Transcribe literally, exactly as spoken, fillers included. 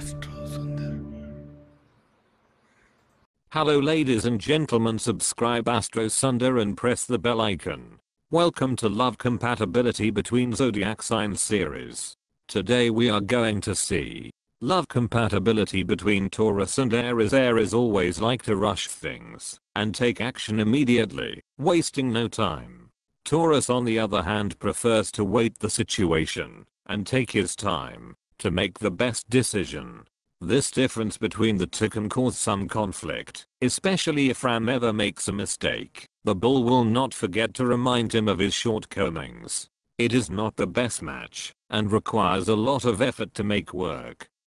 AstroSunder. Hello ladies and gentlemen, subscribe AstroSunder and press the bell icon. Welcome to Love Compatibility Between Zodiac Signs series. Today we are going to see love compatibility between Taurus and Aries. Aries always like to rush things and take action immediately, wasting no time. Taurus on the other hand prefers to wait the situation and take his time to make the best decision. This difference between the two can cause some conflict, especially if Ram ever makes a mistake. The bull will not forget to remind him of his shortcomings. It is not the best match and requires a lot of effort to make work.